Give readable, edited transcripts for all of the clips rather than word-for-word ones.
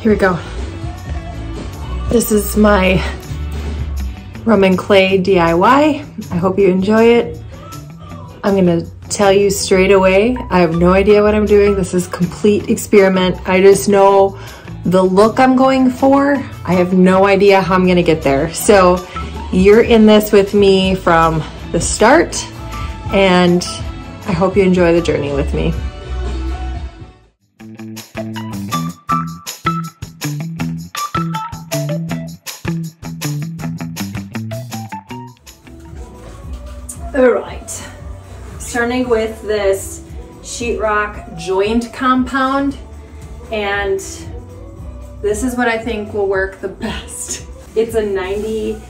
Here we go. This is my Roman Clay DIY. I hope you enjoy it. I'm gonna tell you straight away, I have no idea what I'm doing. This is complete experiment. I just know the look I'm going for. I have no idea how I'm gonna get there. So you're in this with me from the start, and I hope you enjoy the journey with me. All right, starting with this sheetrock joint compound, and this is what I think will work the best. It's a 90.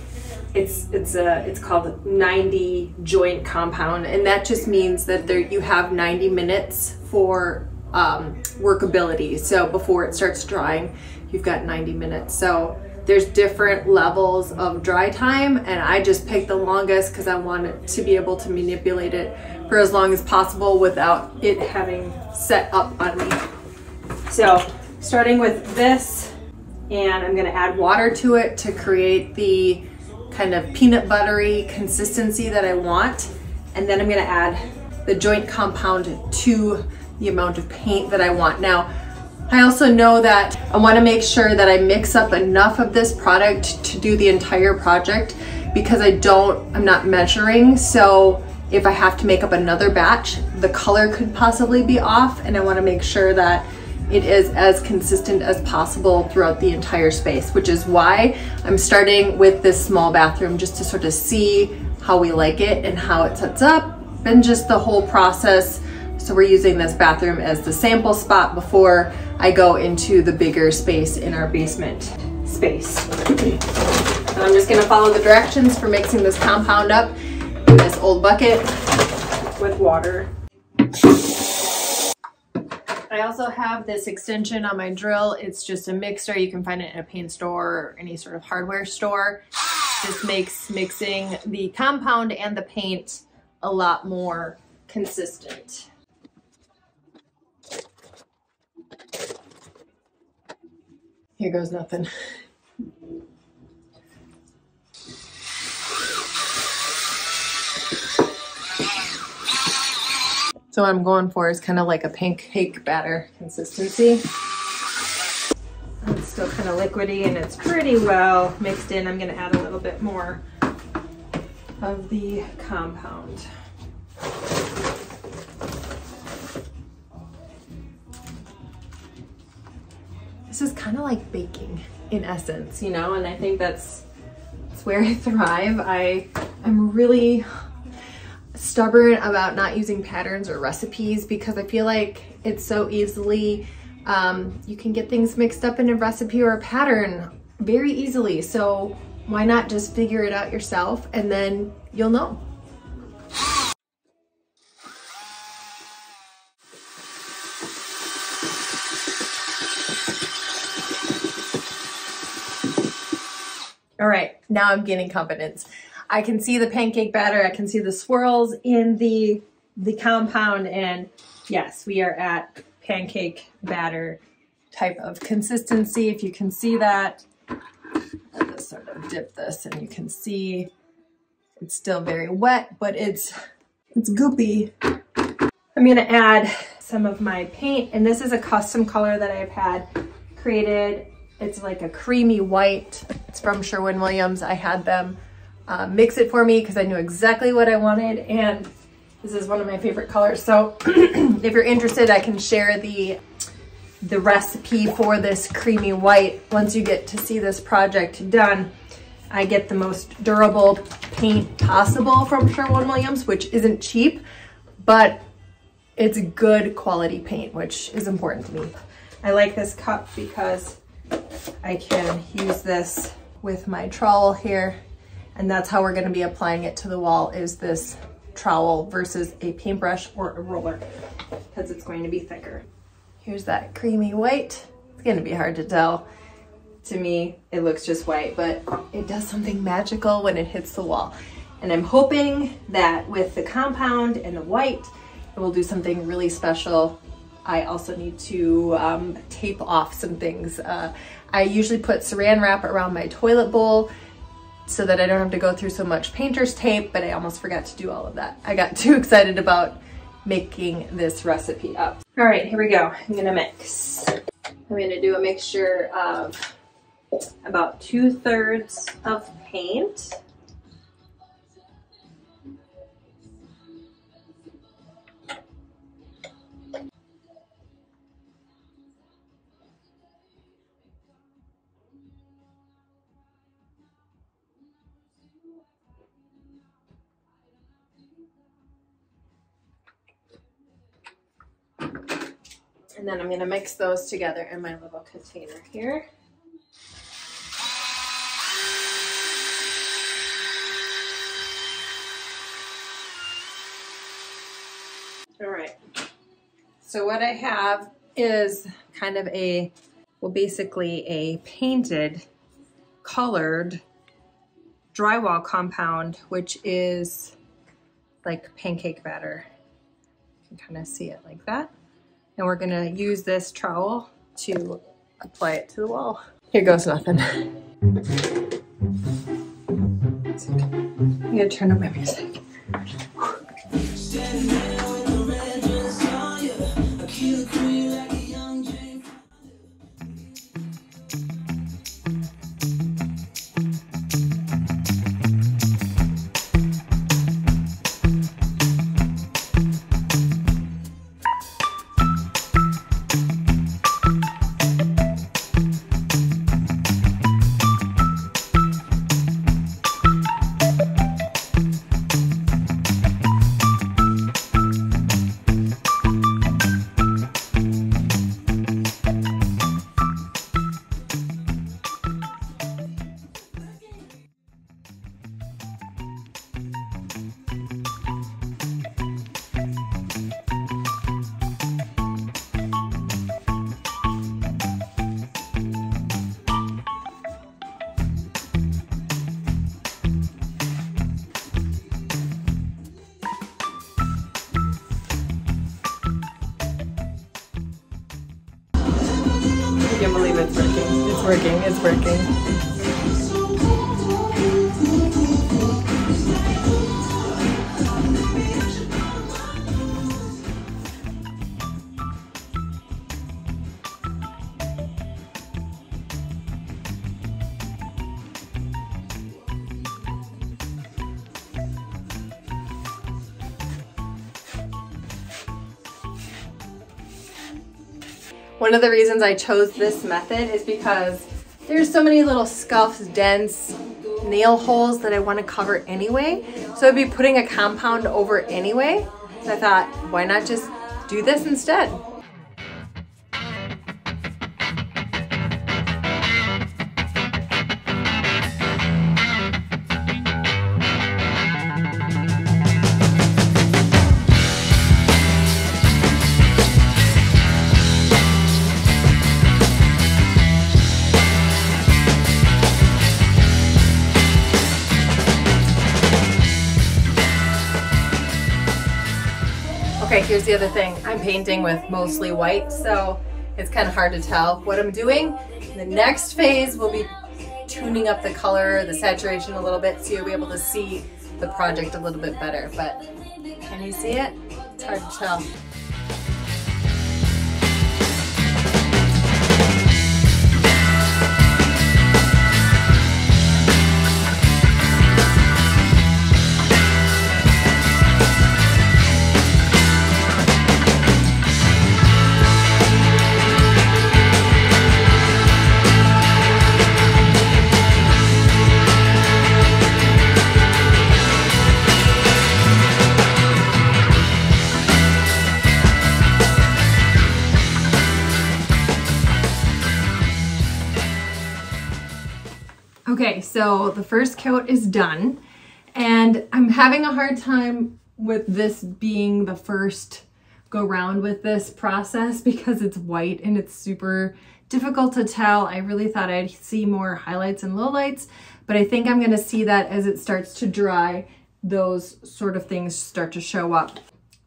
It's called 90 joint compound, and that just means that there you have 90 minutes for workability. So before it starts drying, you've got 90 minutes. So there's different levels of dry time, and I just picked the longest because I wanted to be able to manipulate it for as long as possible without it having set up on me. So starting with this, and I'm gonna add water to it to create the kind of peanut buttery consistency that I want. And then I'm gonna add the joint compound to the amount of paint that I want. Now, I also know that I wanna make sure that I mix up enough of this product to do the entire project, because I'm not measuring. So if I have to make up another batch, the color could possibly be off, and I wanna make sure that it is as consistent as possible throughout the entire space, which is why I'm starting with this small bathroom, just to sort of see how we like it and how it sets up and just the whole process. So we're using this bathroom as the sample spot before I go into the bigger space in our basement space. And I'm just gonna follow the directions for mixing this compound up in this old bucket with water. I also have this extension on my drill. It's just a mixer. You can find it in a paint store or any sort of hardware store. This makes mixing the compound and the paint a lot more consistent. Here goes nothing. So what I'm going for is kind of like a pancake batter consistency. It's still kind of liquidy, and it's pretty well mixed in. I'm gonna add a little bit more of the compound. This is kind of like baking in essence, you know, and I think that's where I thrive. I'm really stubborn about not using patterns or recipes, because I feel like it's so easily, you can get things mixed up in a recipe or a pattern very easily. So why not just figure it out yourself, and then you'll know. All right, now I'm gaining confidence. I can see the pancake batter, I can see the swirls in the compound, and yes, we are at pancake batter type of consistency, if you can see that. I'll just sort of dip this, and you can see it's still very wet, but it's goopy. I'm gonna add some of my paint, and this is a custom color that I've had created. It's like a creamy white. It's from Sherwin-Williams. I had them mix it for me because I knew exactly what I wanted, and this is one of my favorite colors. So if you're interested, I can share the recipe for this creamy white. Once you get to see this project done, I get the most durable paint possible from Sherwin-Williams, which isn't cheap, but it's good quality paint, which is important to me. I like this cup because I can use this with my trowel here. And that's how we're gonna be applying it to the wall, is this trowel versus a paintbrush or a roller, because it's going to be thicker. Here's that creamy white. It's gonna be hard to tell. To me, it looks just white, but it does something magical when it hits the wall. And I'm hoping that with the compound and the white, it will do something really special I also need to tape off some things. I usually put saran wrap around my toilet bowl so that I don't have to go through so much painter's tape, but I almost forgot to do all of that. I got too excited about making this recipe up. All right, here we go. I'm gonna mix. I'm gonna do a mixture of about 2/3 of paint. And then I'm going to mix those together in my little container here. All right. So what I have is kind of a, well, basically a painted, colored drywall compound, which is like pancake batter. You can kind of see it like that. And we're gonna use this trowel to apply it to the wall. Here goes nothing. I'm gonna turn up my music. I can't believe it's working. It's working. It's working. One of the reasons I chose this method is because there's so many little scuffs, dents, nail holes that I want to cover anyway. So I'd be putting a compound over anyway. So I thought, why not just do this instead? Okay, here's the other thing. I'm painting with mostly white, so it's kind of hard to tell what I'm doing. The next phase will be tuning up the color, the saturation a little bit, so you'll be able to see the project a little bit better. But can you see it? It's hard to tell. Okay, so the first coat is done, and I'm having a hard time with this being the first go round with this process because it's white and it's super difficult to tell. I really thought I'd see more highlights and lowlights, but I think I'm gonna see that as it starts to dry, those sort of things start to show up.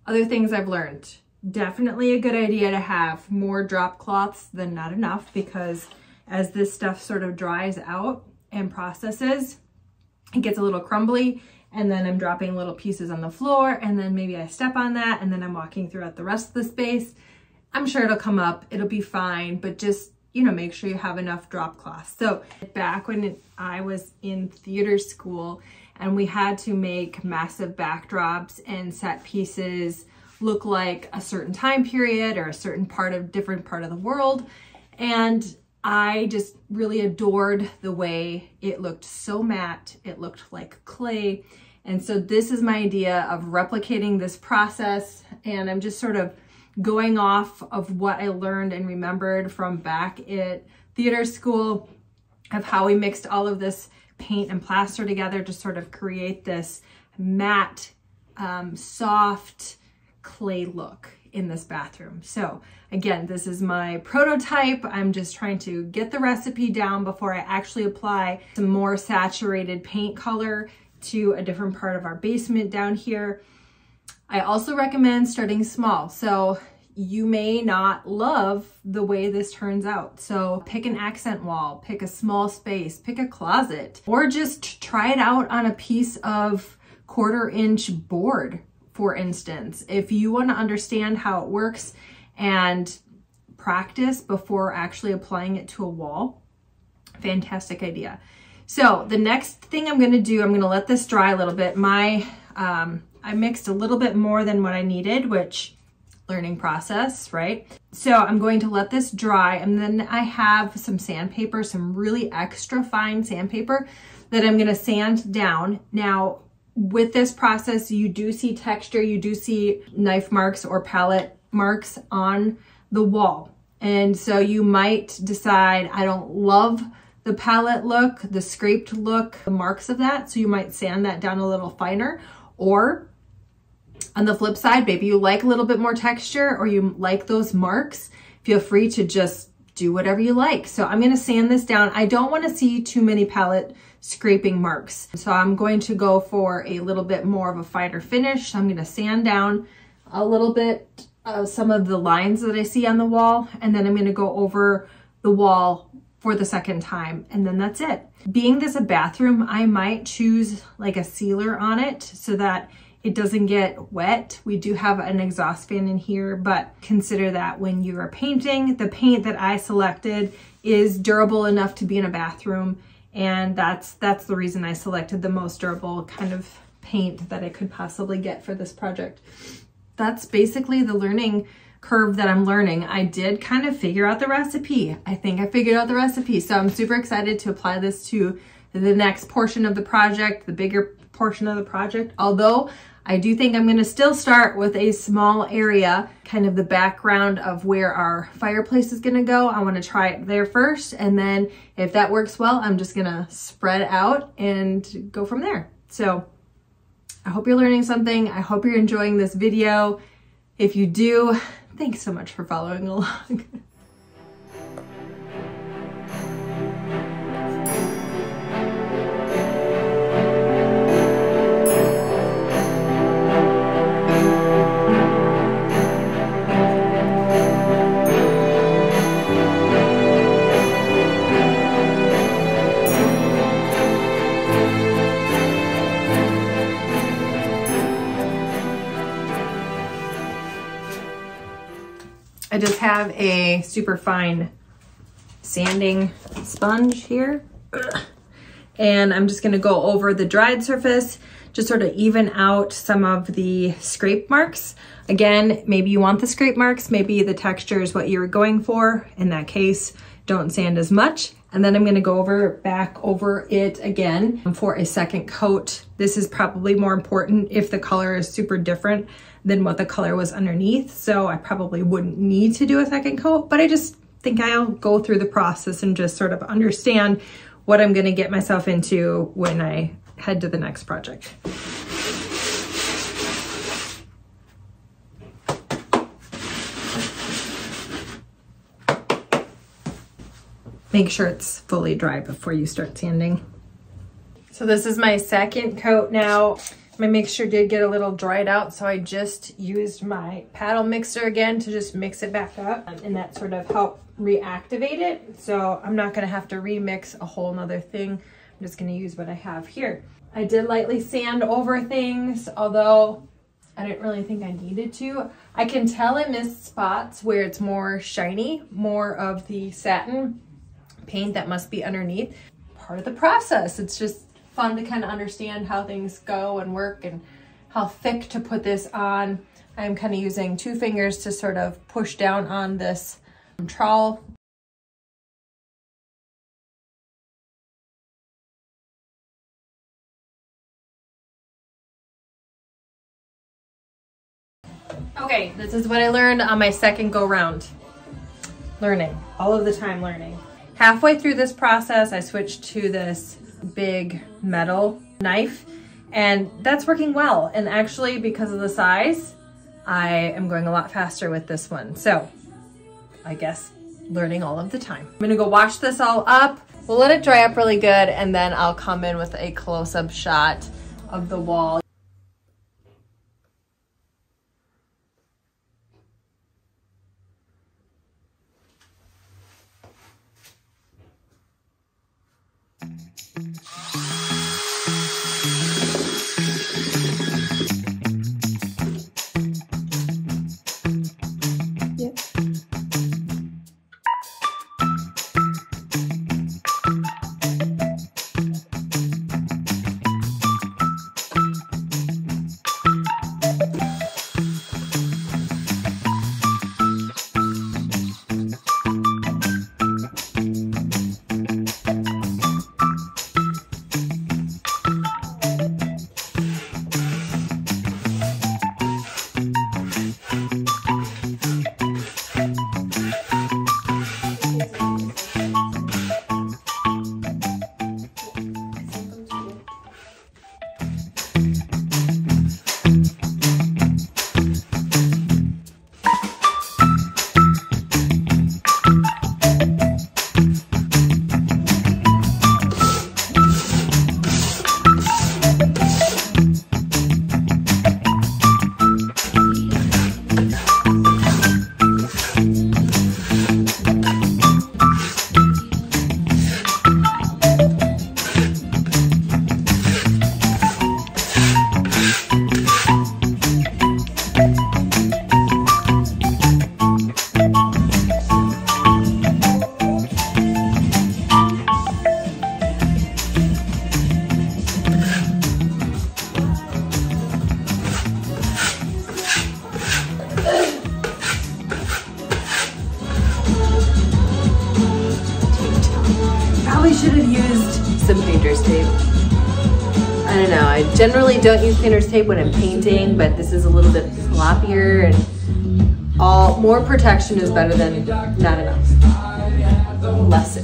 Other things I've learned, definitely a good idea to have more drop cloths than not enough, because as this stuff sort of dries out and processes, it gets a little crumbly, and then I'm dropping little pieces on the floor, and then maybe I step on that, and then I'm walking throughout the rest of the space. I'm sure it'll come up, it'll be fine, but just, you know, make sure you have enough drop cloths. So back when I was in theater school and we had to make massive backdrops and set pieces look like a certain time period or a certain different part of the world, and I just really adored the way it looked. So matte, it looked like clay. And so this is my idea of replicating this process, and I'm just sort of going off of what I learned and remembered from back at theater school, of how we mixed all of this paint and plaster together to sort of create this matte, soft clay look in this bathroom. So again, this is my prototype. I'm just trying to get the recipe down before I actually apply some more saturated paint color to a different part of our basement down here. I also recommend starting small. So you may not love the way this turns out. So pick an accent wall, pick a small space, pick a closet, or just try it out on a piece of 1/4 inch board, for instance. If you want to understand how it works and practice before actually applying it to a wall, fantastic idea. So the next thing I'm going to do, I'm going to let this dry a little bit. I mixed a little bit more than what I needed, which, learning process, right? So I'm going to let this dry, and then I have some sandpaper, some really extra fine sandpaper that I'm gonna sand down. Now, with this process, you do see texture, you do see knife marks or palette marks on the wall. And so you might decide, I don't love the palette look, the scraped look, the marks of that. So you might sand that down a little finer. Or on the flip side, maybe you like a little bit more texture or you like those marks. Feel free to just do whatever you like. So I'm going to sand this down. I don't want to see too many palette scraping marks. So I'm going to go for a little bit more of a finer finish. So I'm going to sand down a little bit of some of the lines that I see on the wall, and then I'm going to go over the wall for the second time, and then that's it. Being this a bathroom, I might choose like a sealer on it so that it doesn't get wet. We do have an exhaust fan in here, but consider that when you are painting, the paint that I selected is durable enough to be in a bathroom, and that's the reason I selected the most durable kind of paint that I could possibly get for this project. That's basically the learning curve that I'm learning. I did kind of figure out the recipe. I think I figured out the recipe. So I'm super excited to apply this to the next portion of the project, the bigger portion of the project. Although I do think I'm going to still start with a small area, kind of the background of where our fireplace is going to go. I want to try it there first. And then if that works well, I'm just going to spread out and go from there. So I hope you're learning something. I hope you're enjoying this video. If you do, thanks so much for following along. I just have a super fine sanding sponge here, and I'm just going to go over the dried surface, just sort of even out some of the scrape marks. Again, maybe you want the scrape marks, maybe the texture is what you're going for. In that case, don't sand as much. And then I'm going to go back over it again for a second coat. This is probably more important if the color is super different than what the color was underneath. So I probably wouldn't need to do a second coat, but I just think I'll go through the process and just sort of understand what I'm going to get myself into when I head to the next project. Make sure it's fully dry before you start sanding. So this is my second coat now. My mixture did get a little dried out, so I just used my paddle mixer again to just mix it back up, and that sort of helped reactivate it. So I'm not gonna have to remix a whole nother thing. I'm just gonna use what I have here. I did lightly sand over things, although I didn't really think I needed to. I can tell I missed spots where it's more shiny, more of the satin paint that must be underneath. Part of the process. It's just fun to kind of understand how things go and work and how thick to put this on. I'm kind of using two fingers to sort of push down on this trowel. Okay, this is what I learned on my second go round. Learning, all of the time learning. Halfway through this process, I switched to this big metal knife, and that's working well. And actually, because of the size, I am going a lot faster with this one. So I guess learning all of the time. I'm gonna go wash this all up. We'll let it dry up really good, and then I'll come in with a close-up shot of the wall. Generally don't use painter's tape when I'm painting, but this is a little bit floppier, and all more protection is better than not enough. Lesson.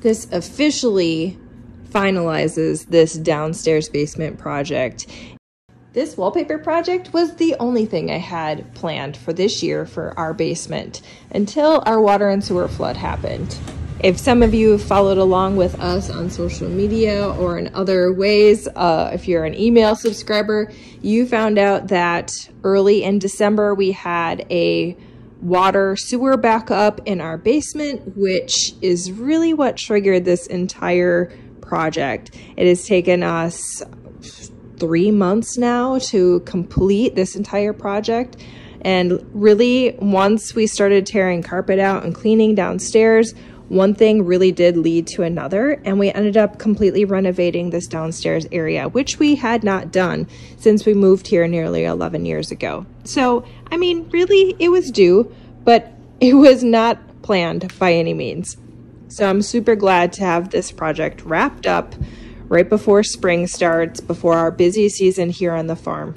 This officially finalizes this downstairs basement project. This wallpaper project was the only thing I had planned for this year for our basement until our water and sewer flood happened. If some of you followed along with us on social media or in other ways, if you're an email subscriber, you found out that early in December we had a water sewer backup in our basement, which is really what triggered this entire project. It has taken us 3 months now to complete this entire project. And really, once we started tearing carpet out and cleaning downstairs, one thing really did lead to another, and we ended up completely renovating this downstairs area, which we had not done since we moved here nearly 11 years ago. So, I mean, really, it was due, but it was not planned by any means. So I'm super glad to have this project wrapped up right before spring starts, before our busy season here on the farm.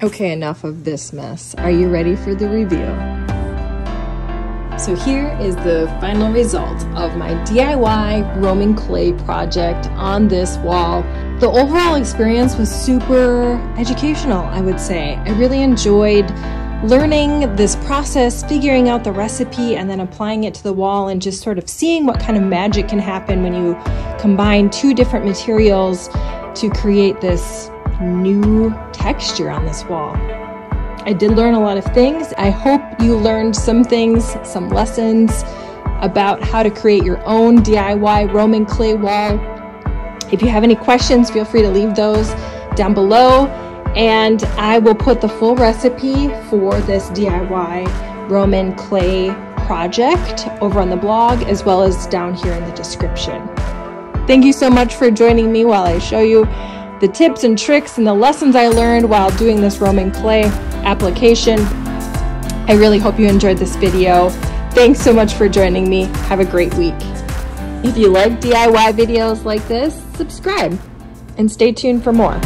Okay, enough of this mess. Are you ready for the reveal? So here is the final result of my DIY Roman Clay project on this wall. The overall experience was super educational, I would say. I really enjoyed learning this process, figuring out the recipe, and then applying it to the wall and just sort of seeing what kind of magic can happen when you combine two different materials to create this new texture on this wall. I did learn a lot of things. I hope you learned some things, some lessons about how to create your own DIY Roman Clay wall. If you have any questions, feel free to leave those down below, and I will put the full recipe for this DIY Roman Clay project over on the blog, as well as down here in the description. Thank you so much for joining me while I show you the tips and tricks and the lessons I learned while doing this Roman Clay application. I really hope you enjoyed this video. Thanks so much for joining me. Have a great week. If you like DIY videos like this, subscribe and stay tuned for more.